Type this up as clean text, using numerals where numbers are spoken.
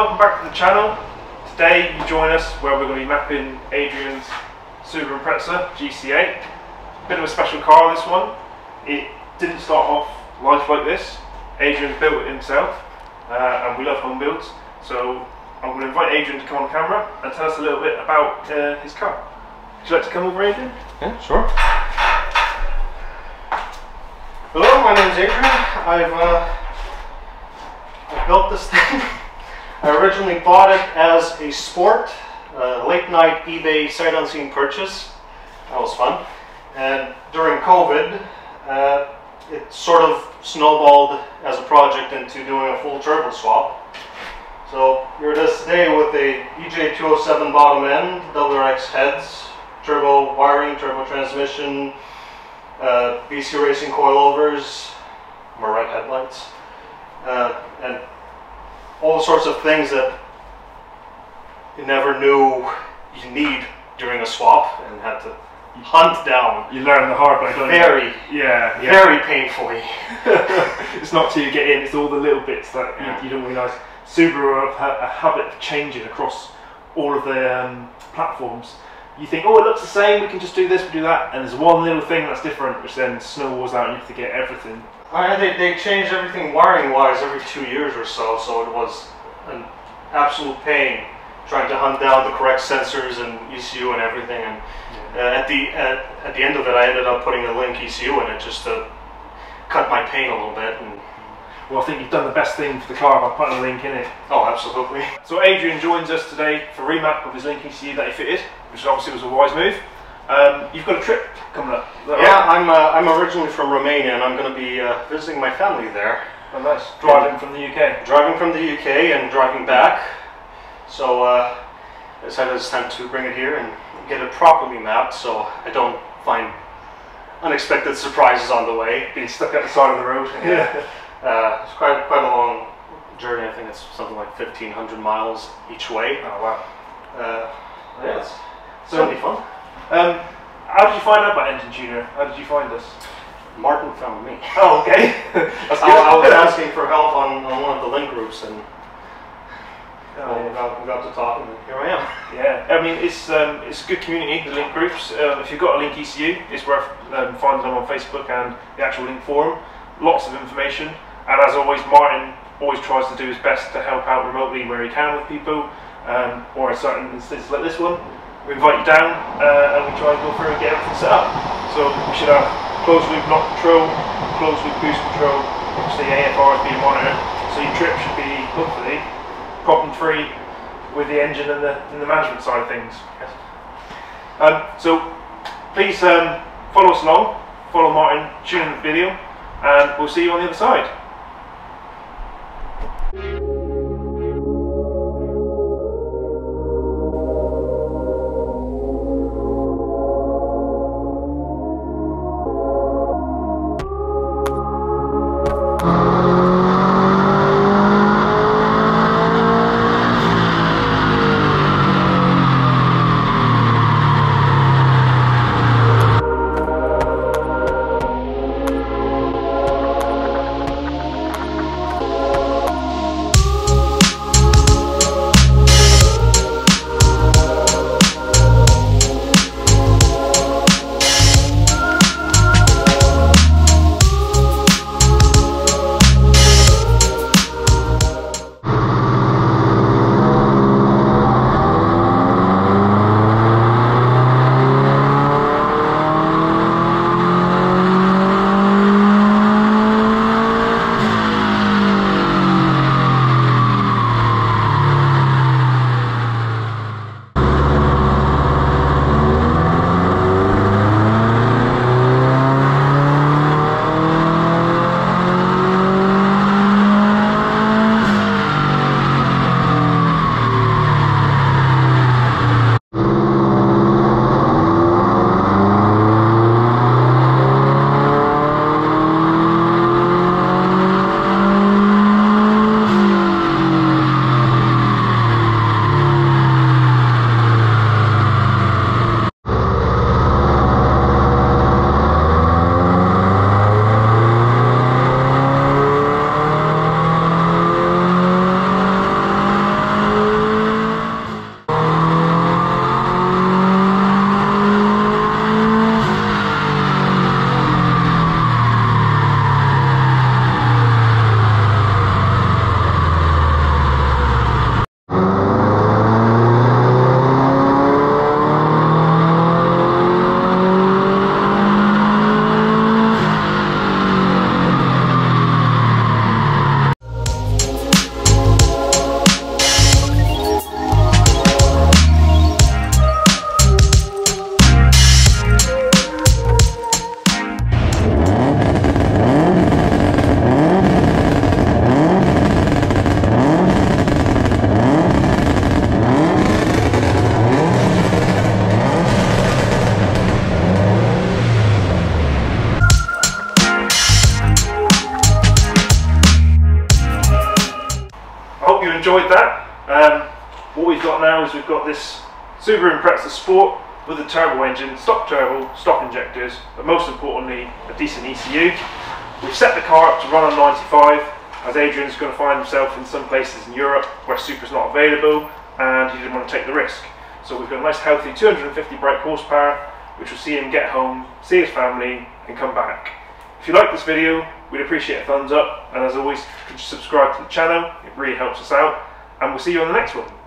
welcome back to the channel. Today you join us where we're going to be mapping Adrian's Subaru Impreza GC8. Bit of a special car, this one. It didn't start off life like this. Adrian built it himself and we love home builds, so I'm going to invite Adrian to come on camera and tell us a little bit about his car. Would you like to come over, Adrian? Yeah, sure. Hello, my name's Adrian. I built this thing. I originally bought it as a sport, late night eBay sight unseen purchase. That was fun. And during COVID, it sort of snowballed as a project into doing a full turbo swap. So here it is today with a EJ207 bottom end, WRX heads, turbo wiring, turbo transmission, BC racing coilovers, Morimoto headlights, and all sorts of things that you never knew you need during a swap and had to hunt down. You learn the hard way, don't you? Very painfully. It's not till you get in, it's all the little bits that you don't realise. Subaru have a habit of changing across all of their platforms. You think, oh, it looks the same, we can just do this, we do that, and there's one little thing that's different, which then snowballs out and you have to get everything. They changed everything wiring-wise every 2 years or so, so it was an absolute pain trying to hunt down the correct sensors and ECU and everything. And at the end of it, I ended up putting a Link ECU in it just to cut my pain a little bit. And well, I think you've done the best thing for the car by putting a Link in it. Oh, absolutely. So Adrian joins us today for a remap of his Link ECU that he fitted, which obviously was a wise move. You've got a trip coming up. Yeah, right? I'm originally from Romania, and I'm going to be visiting my family there. Oh, nice. Driving from the UK. Driving from the UK and driving back. So I decided it's time to bring it here and get it properly mapped, so I don't find unexpected surprises on the way. Being stuck at the side of the road. Yeah. It's quite a long journey. I think it's something like 1,500 miles each way. Oh wow. Yeah, it's going to be fun. How did you find out about Engine Tuner? How did you find us? Martin found me. Oh, okay. That's good. I was asking for help on one of the link groups, and we got to talk, and here I am. Yeah, I mean, it's a good community, the link groups. If you've got a Link ECU, it's worth finding them on Facebook and the actual link forum. Lots of information, and as always, Martin always tries to do his best to help out remotely where he can with people, or in certain instances like this one. We invite you down and we try and go through and get everything set up. So we should have closed loop knock control, closed loop boost control, obviously AFR is being monitored, so your trip should be hopefully problem free with the engine and the management side of things. Yes. So please follow us along, follow Martin, tune in the video, and we'll see you on the other side. enjoyed that. What we've got now is we've got this Subaru Impreza Sport with a turbo engine, stock turbo, stock injectors, but most importantly a decent ECU. We've set the car up to run on 95, as Adrian's going to find himself in some places in Europe where Supra's not available and he didn't want to take the risk. So we've got a nice healthy 250 brake horsepower, which will see him get home, see his family and come back. If you like this video, we'd appreciate a thumbs up, and as always, could you subscribe to the channel? It really helps us out, and we'll see you on the next one.